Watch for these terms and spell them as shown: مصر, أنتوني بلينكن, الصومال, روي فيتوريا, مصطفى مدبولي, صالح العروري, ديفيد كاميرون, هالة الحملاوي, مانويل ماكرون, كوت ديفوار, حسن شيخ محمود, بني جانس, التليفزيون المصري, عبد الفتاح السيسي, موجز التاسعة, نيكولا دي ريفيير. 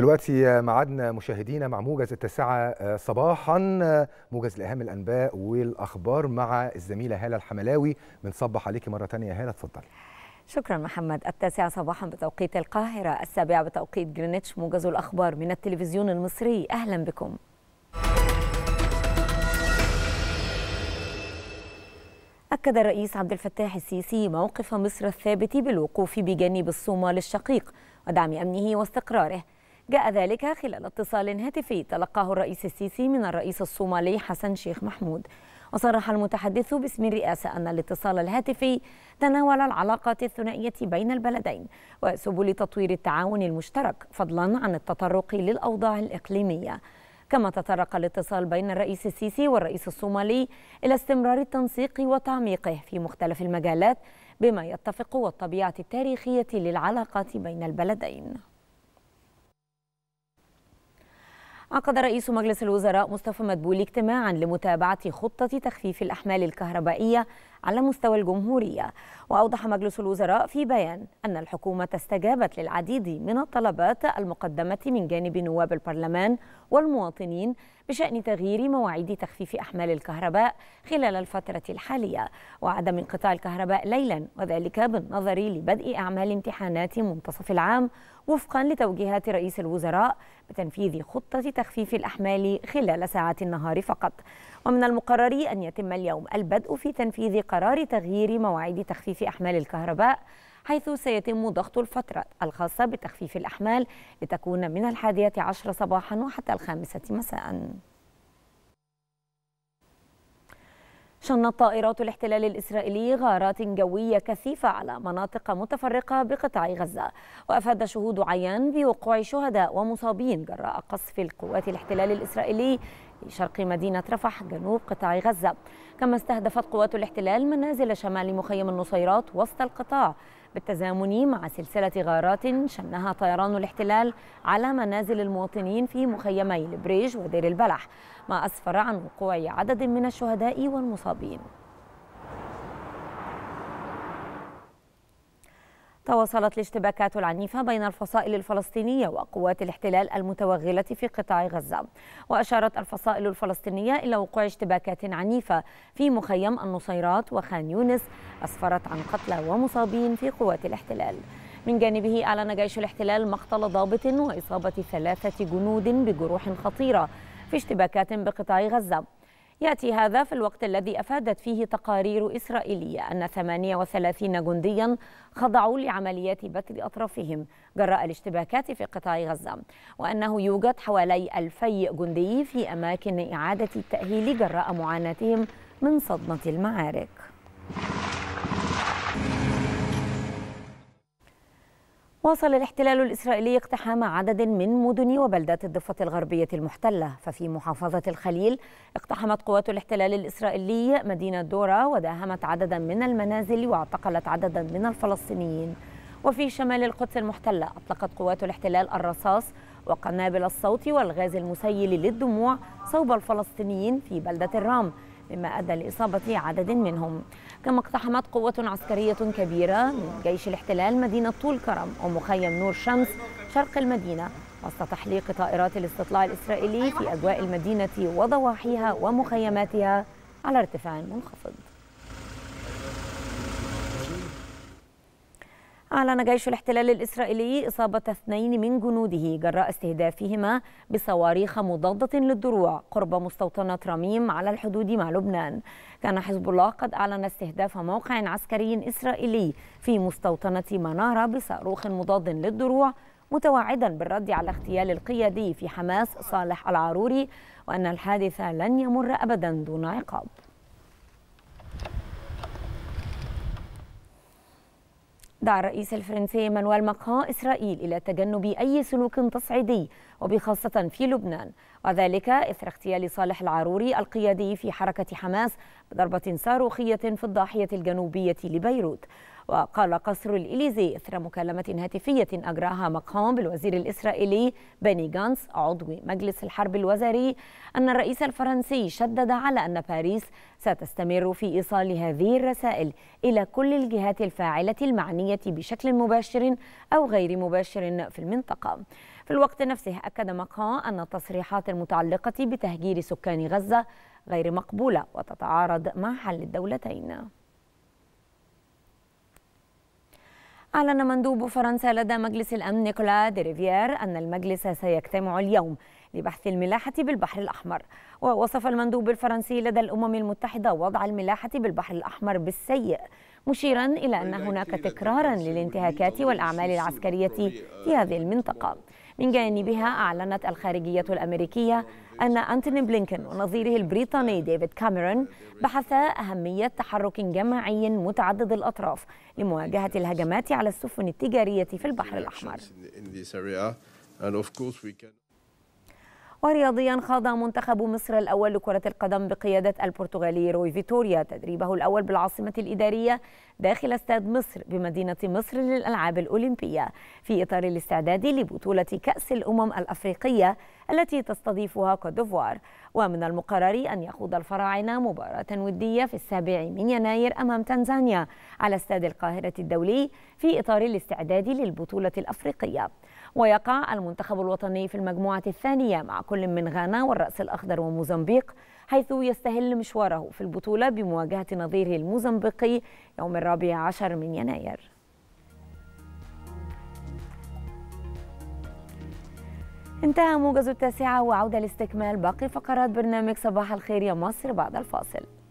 دلوقتي معادنا مشاهدينا مع موجز التاسعة صباحا، موجز لأهم الأنباء والأخبار مع الزميلة هالة الحملاوي. بنصبح عليكي مرة تانية هالة، اتفضلي. شكرا محمد. 9 صباحا بتوقيت القاهرة، 7 بتوقيت جرينتش، موجز الأخبار من التلفزيون المصري. أهلا بكم. أكد الرئيس عبد الفتاح السيسي موقف مصر الثابت بالوقوف بجانب الصومال الشقيق ودعم أمنه واستقراره. جاء ذلك خلال اتصال هاتفي تلقاه الرئيس السيسي من الرئيس الصومالي حسن شيخ محمود. وصرح المتحدث باسم الرئاسة أن الاتصال الهاتفي تناول العلاقات الثنائية بين البلدين وسبل تطوير التعاون المشترك، فضلا عن التطرق للأوضاع الإقليمية. كما تطرق الاتصال بين الرئيس السيسي والرئيس الصومالي إلى استمرار التنسيق وتعميقه في مختلف المجالات بما يتفق والطبيعة التاريخية للعلاقات بين البلدين. عقد رئيس مجلس الوزراء مصطفى مدبولي اجتماعا لمتابعة خطة تخفيف الأحمال الكهربائية على مستوى الجمهورية. وأوضح مجلس الوزراء في بيان أن الحكومة استجابت للعديد من الطلبات المقدمة من جانب نواب البرلمان والمواطنين بشأن تغيير مواعيد تخفيف أحمال الكهرباء خلال الفترة الحالية وعدم انقطاع الكهرباء ليلا، وذلك بالنظر لبدء أعمال امتحانات منتصف العام وفقا لتوجيهات رئيس الوزراء بتنفيذ خطة تخفيف الأحمال خلال ساعات النهار فقط. ومن المقرر أن يتم اليوم البدء في تنفيذ قرار تغيير مواعيد تخفيف أحمال الكهرباء، حيث سيتم ضغط الفترة الخاصة بتخفيف الأحمال لتكون من 11:00 صباحا وحتى 5:00 مساء. شنت طائرات الاحتلال الإسرائيلي غارات جوية كثيفة على مناطق متفرقة بقطاع غزة، وأفاد شهود عيان بوقوع شهداء ومصابين جراء قصف القوات الاحتلال الإسرائيلي في شرق مدينة رفح جنوب قطاع غزة. كما استهدفت قوات الاحتلال منازل شمال مخيم النصيرات وسط القطاع بالتزامن مع سلسلة غارات شنها طيران الاحتلال على منازل المواطنين في مخيمي البريج ودير البلح، ما أسفر عن وقوع عدد من الشهداء والمصابين. تواصلت الاشتباكات العنيفة بين الفصائل الفلسطينية وقوات الاحتلال المتوغلة في قطاع غزة، وأشارت الفصائل الفلسطينية إلى وقوع اشتباكات عنيفة في مخيم النصيرات وخان يونس أسفرت عن قتلى ومصابين في قوات الاحتلال. من جانبه أعلن جيش الاحتلال مقتل ضابط وإصابة 3 جنود بجروح خطيرة في اشتباكات بقطاع غزة. يأتي هذا في الوقت الذي أفادت فيه تقارير إسرائيلية أن 38 جنديا خضعوا لعمليات بتر أطرافهم جراء الاشتباكات في قطاع غزة، وأنه يوجد حوالي 2000 جندي في أماكن إعادة التأهيل جراء معاناتهم من صدمة المعارك. واصل الاحتلال الإسرائيلي اقتحام عدد من مدن وبلدات الضفة الغربية المحتلة، ففي محافظة الخليل اقتحمت قوات الاحتلال الإسرائيلي مدينة دورا وداهمت عددا من المنازل واعتقلت عددا من الفلسطينيين. وفي شمال القدس المحتلة أطلقت قوات الاحتلال الرصاص وقنابل الصوت والغاز المسيل للدموع صوب الفلسطينيين في بلدة الرام، مما أدى لإصابة عدد منهم. كما اقتحمت قوة عسكرية كبيرة من جيش الاحتلال مدينة طول كرم ومخيم نور شمس شرق المدينة وسط تحليق طائرات الاستطلاع الإسرائيلي في أجواء المدينة وضواحيها ومخيماتها على ارتفاع منخفض. أعلن جيش الاحتلال الإسرائيلي إصابة 2 من جنوده جراء استهدافهما بصواريخ مضادة للدروع قرب مستوطنة رميم على الحدود مع لبنان. كان حزب الله قد أعلن استهداف موقع عسكري إسرائيلي في مستوطنة منارة بصاروخ مضاد للدروع، متوعدا بالرد على اغتيال القيادي في حماس صالح العروري، وأن الحادث لن يمر أبدا دون عقاب. دعا الرئيس الفرنسي مانويل ماكرون إسرائيل إلى تجنب أي سلوك تصعيدي وبخاصة في لبنان، وذلك إثر اغتيال صالح العروري القيادي في حركة حماس بضربة صاروخية في الضاحية الجنوبية لبيروت. وقال قصر الإليزي إثر مكالمة هاتفية أجراها ماكرون بالوزير الإسرائيلي بني جانس عضو مجلس الحرب الوزاري أن الرئيس الفرنسي شدد على أن باريس ستستمر في إيصال هذه الرسائل إلى كل الجهات الفاعلة المعنية بشكل مباشر أو غير مباشر في المنطقة. في الوقت نفسه أكد ماكرون أن التصريحات المتعلقة بتهجير سكان غزة غير مقبولة وتتعارض مع حل الدولتين. أعلن مندوب فرنسا لدى مجلس الأمن نيكولا دي ريفيير أن المجلس سيجتمع اليوم لبحث الملاحة بالبحر الأحمر. ووصف المندوب الفرنسي لدى الأمم المتحدة وضع الملاحة بالبحر الأحمر بالسيء، مشيرا إلى أن هناك تكرارا للانتهاكات والأعمال العسكرية في هذه المنطقة. من جانبها أعلنت الخارجية الأمريكية أن أنتوني بلينكن ونظيره البريطاني ديفيد كاميرون بحثا أهمية تحرك جماعي متعدد الأطراف لمواجهة الهجمات على السفن التجارية في البحر الأحمر. ورياضيا، خاض منتخب مصر الأول لكرة القدم بقيادة البرتغالي روي فيتوريا تدريبه الأول بالعاصمة الإدارية داخل استاد مصر بمدينة مصر للألعاب الأولمبية، في إطار الاستعداد لبطولة كأس الأمم الأفريقية التي تستضيفها كوت ديفوار. ومن المقرر أن يخوض الفراعنة مباراة ودية في السابع من يناير أمام تنزانيا على استاد القاهرة الدولي في إطار الاستعداد للبطولة الأفريقية. ويقع المنتخب الوطني في المجموعة الثانية مع كل من غانا والرأس الأخضر وموزمبيق، حيث يستهل مشواره في البطولة بمواجهة نظيره الموزمبيقي يوم 14 من يناير. انتهى موجز التاسعة، وعودة لاستكمال باقي فقرات برنامج صباح الخير يا مصر بعد الفاصل.